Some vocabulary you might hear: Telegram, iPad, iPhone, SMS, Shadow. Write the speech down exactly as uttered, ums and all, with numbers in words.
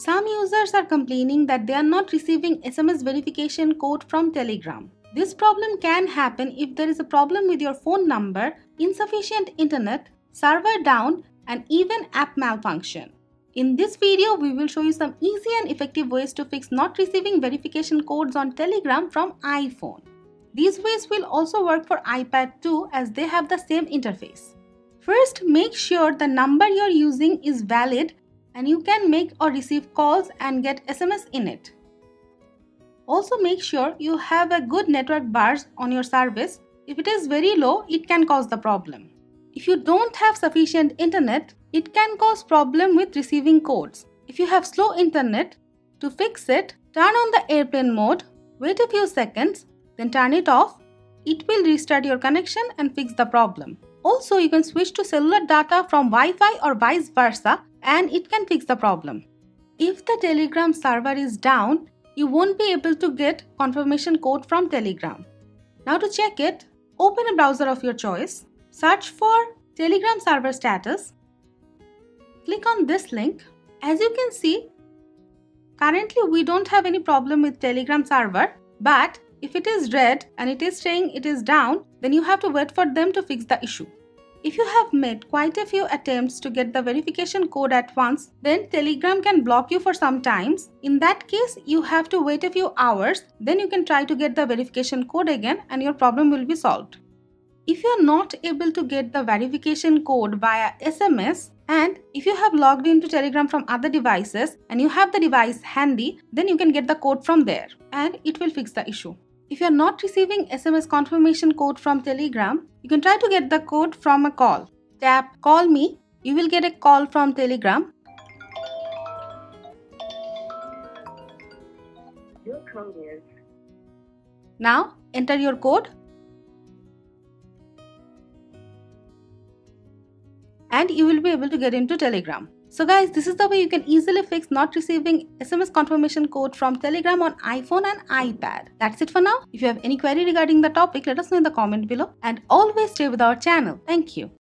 Some users are complaining that they are not receiving S M S verification code from Telegram. This problem can happen if there is a problem with your phone number, insufficient internet, server down, and even app malfunction. In this video, we will show you some easy and effective ways to fix not receiving verification codes on Telegram from iPhone. These ways will also work for iPad too, as they have the same interface. First, make sure the number you're using is valid and you can make or receive calls and get S M S in it. Also, make sure you have a good network bars on your service. If it is very low, it can cause the problem. If you don't have sufficient internet, it can cause problem with receiving codes. If you have slow internet, to fix it, turn on the airplane mode, wait a few seconds, then turn it off. It will restart your connection and fix the problem. Also, you can switch to cellular data from Wi-Fi or vice versa, and it can fix the problem. If the Telegram server is down, you won't be able to get confirmation code from Telegram. Now to check it, open a browser of your choice, search for Telegram server status, click on this link. As you can see, currently we don't have any problem with Telegram server, but if it is red and it is saying it is down, then you have to wait for them to fix the issue. If you have made quite a few attempts to get the verification code at once, then Telegram can block you for some times. In that case, you have to wait a few hours, then you can try to get the verification code again and your problem will be solved. If you are not able to get the verification code via S M S, and if you have logged into Telegram from other devices and you have the device handy, then you can get the code from there and it will fix the issue. If you are not receiving S M S confirmation code from Telegram, you can try to get the code from a call. Tap Call Me. You will get a call from Telegram. Your code is. Now enter your code. And you will be able to get into Telegram. So guys, this is the way you can easily fix not receiving S M S confirmation code from Telegram on iPhone and iPad. That's it for now. If you have any query regarding the topic, let us know in the comment below. And always stay with our channel. Thank you.